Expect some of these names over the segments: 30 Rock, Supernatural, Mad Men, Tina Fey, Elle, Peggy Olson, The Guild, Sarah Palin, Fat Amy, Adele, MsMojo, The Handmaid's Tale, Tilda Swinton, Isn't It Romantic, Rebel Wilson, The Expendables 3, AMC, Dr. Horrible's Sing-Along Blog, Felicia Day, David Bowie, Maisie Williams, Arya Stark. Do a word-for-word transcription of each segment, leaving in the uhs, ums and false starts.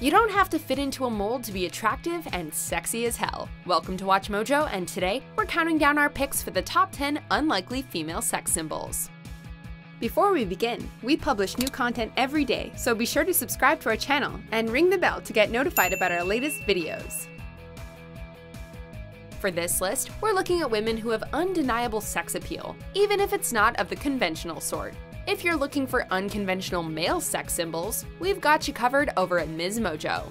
You don't have to fit into a mold to be attractive and sexy as hell. Welcome to WatchMojo, and today we're counting down our picks for the top ten unlikely female sex symbols. Before we begin, we publish new content every day, so be sure to subscribe to our channel and ring the bell to get notified about our latest videos. For this list, we're looking at women who have undeniable sex appeal, even if it's not of the conventional sort. If you're looking for unconventional male sex symbols, we've got you covered over at Miz Mojo.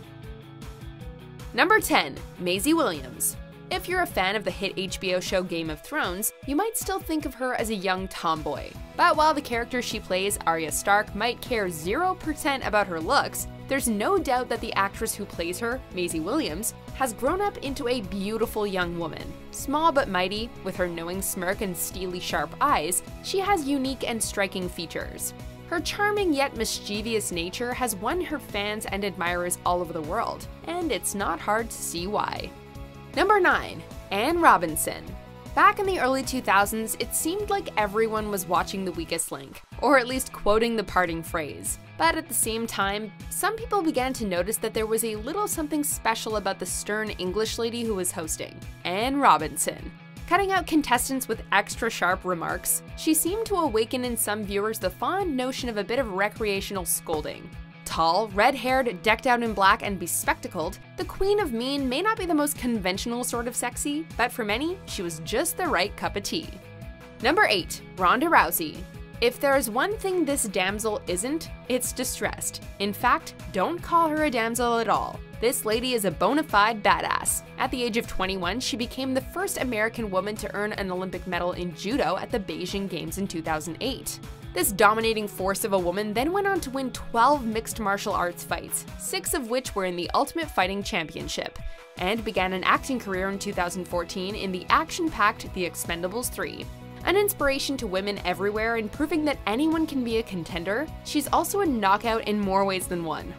Number ten. Maisie Williams. If you're a fan of the hit H B O show Game of Thrones, you might still think of her as a young tomboy. But while the character she plays, Arya Stark, might care zero percent about her looks, there's no doubt that the actress who plays her, Maisie Williams, has grown up into a beautiful young woman. Small but mighty, with her knowing smirk and steely sharp eyes, she has unique and striking features. Her charming yet mischievous nature has won her fans and admirers all over the world, and it's not hard to see why. Number nine. Anne Robinson. Back in the early two thousands, it seemed like everyone was watching The Weakest Link, or at least quoting the parting phrase. But at the same time, some people began to notice that there was a little something special about the stern English lady who was hosting, Anne Robinson. Cutting out contestants with extra sharp remarks, she seemed to awaken in some viewers the fond notion of a bit of recreational scolding. Tall, red-haired, decked out in black, and bespectacled, the Queen of Mean may not be the most conventional sort of sexy, but for many, she was just the right cup of tea. Number eight. Ronda Rousey. If there is one thing this damsel isn't, it's distressed. In fact, don't call her a damsel at all. This lady is a bona fide badass. At the age of twenty-one, she became the first American woman to earn an Olympic medal in judo at the Beijing Games in two thousand eight. This dominating force of a woman then went on to win twelve mixed martial arts fights, six of which were in the Ultimate Fighting Championship, and began an acting career in two thousand fourteen in the action-packed The Expendables three. An inspiration to women everywhere and proving that anyone can be a contender, she's also a knockout in more ways than one.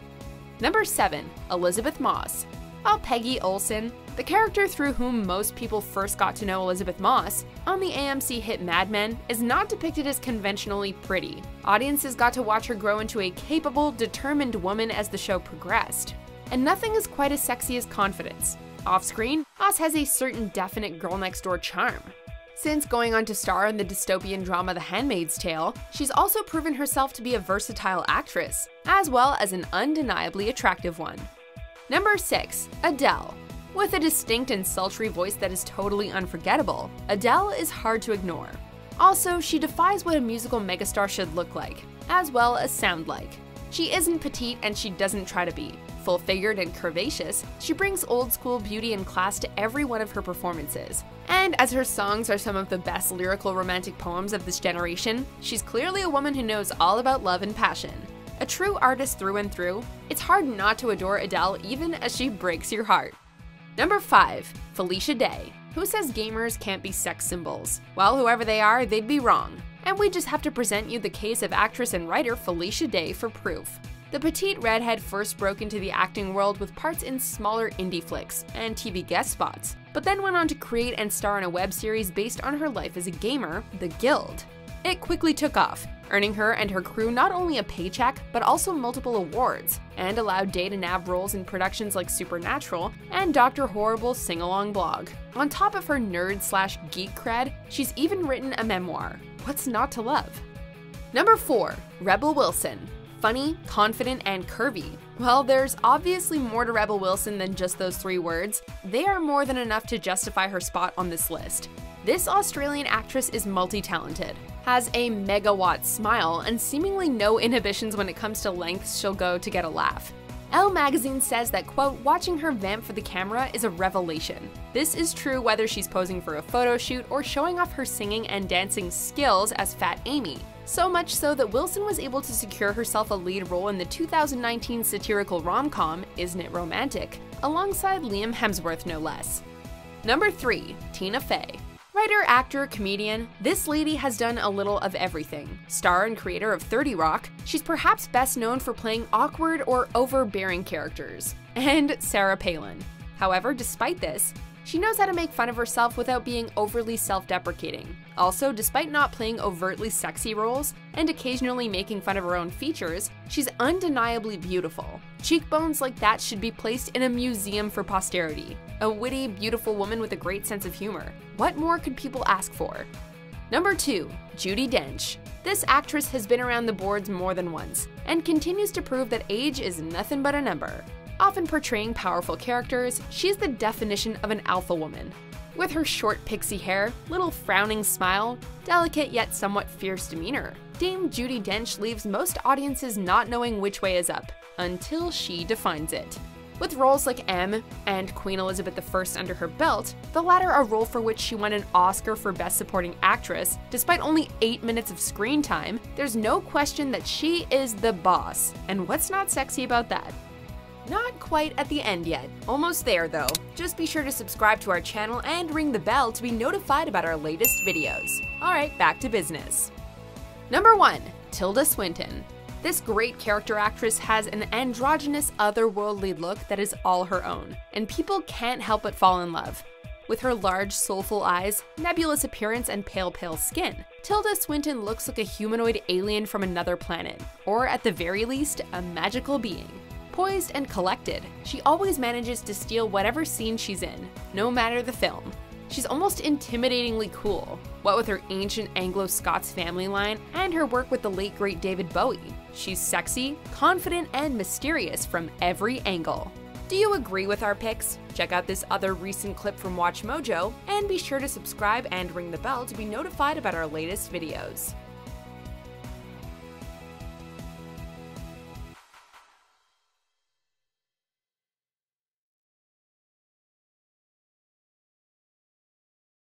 Number seven. Elizabeth Moss. While Peggy Olson, the character through whom most people first got to know Elizabeth Moss, on the A M C hit Mad Men, is not depicted as conventionally pretty. Audiences got to watch her grow into a capable, determined woman as the show progressed. And nothing is quite as sexy as confidence. Off-screen, Moss has a certain definite girl-next-door charm. Since going on to star in the dystopian drama The Handmaid's Tale, she's also proven herself to be a versatile actress, as well as an undeniably attractive one. Number six. Adele. With a distinct and sultry voice that is totally unforgettable, Adele is hard to ignore. Also, she defies what a musical megastar should look like, as well as sound like. She isn't petite and she doesn't try to be. Full-figured and curvaceous, she brings old-school beauty and class to every one of her performances. And as her songs are some of the best lyrical romantic poems of this generation, she's clearly a woman who knows all about love and passion. A true artist through and through, it's hard not to adore Adele even as she breaks your heart. Number five. Felicia Day. Who says gamers can't be sex symbols? Well, whoever they are, they'd be wrong. And we just have to present you the case of actress and writer Felicia Day for proof. The petite redhead first broke into the acting world with parts in smaller indie flicks and T V guest spots, but then went on to create and star in a web series based on her life as a gamer, The Guild. It quickly took off, earning her and her crew not only a paycheck, but also multiple awards, and allowed Day to nab roles in productions like Supernatural and Doctor Horrible's Sing-Along Blog. On top of her nerd-slash-geek cred, she's even written a memoir, What's Not to Love? Number four. Rebel Wilson. Funny, confident, and curvy. Well, there's obviously more to Rebel Wilson than just those three words. They are more than enough to justify her spot on this list. This Australian actress is multi-talented, has a megawatt smile, and seemingly no inhibitions when it comes to lengths she'll go to get a laugh. Elle magazine says that, quote, watching her vamp for the camera is a revelation. This is true whether she's posing for a photo shoot or showing off her singing and dancing skills as Fat Amy. So much so that Wilson was able to secure herself a lead role in the two thousand nineteen satirical rom-com, Isn't It Romantic?, alongside Liam Hemsworth, no less. Number three. Tina Fey. Writer, actor, comedian, this lady has done a little of everything. Star and creator of thirty rock, she's perhaps best known for playing awkward or overbearing characters. And Sarah Palin. However, despite this, She knows how to make fun of herself without being overly self-deprecating. Also, despite not playing overtly sexy roles and occasionally making fun of her own features, she's undeniably beautiful. Cheekbones like that should be placed in a museum for posterity. A witty, beautiful woman with a great sense of humor. What more could people ask for? Number two, Judi Dench. This actress has been around the boards more than once and continues to prove that age is nothing but a number. Often portraying powerful characters, she's the definition of an alpha woman. With her short pixie hair, little frowning smile, delicate yet somewhat fierce demeanor, Dame Judi Dench leaves most audiences not knowing which way is up, until she defines it. With roles like M and Queen Elizabeth the First under her belt, the latter a role for which she won an Oscar for Best Supporting Actress, despite only eight minutes of screen time, there's no question that she is the boss. And what's not sexy about that? Not quite at the end yet. Almost there though. Just be sure to subscribe to our channel and ring the bell to be notified about our latest videos. Alright, back to business. Number one, Tilda Swinton. This great character actress has an androgynous, otherworldly look that is all her own, and people can't help but fall in love. With her large, soulful eyes, nebulous appearance, and pale, pale skin, Tilda Swinton looks like a humanoid alien from another planet, or at the very least, a magical being. Poised and collected, she always manages to steal whatever scene she's in, no matter the film. She's almost intimidatingly cool, what with her ancient Anglo-Scots family line and her work with the late great David Bowie. She's sexy, confident, and mysterious from every angle. Do you agree with our picks? Check out this other recent clip from WatchMojo, and be sure to subscribe and ring the bell to be notified about our latest videos.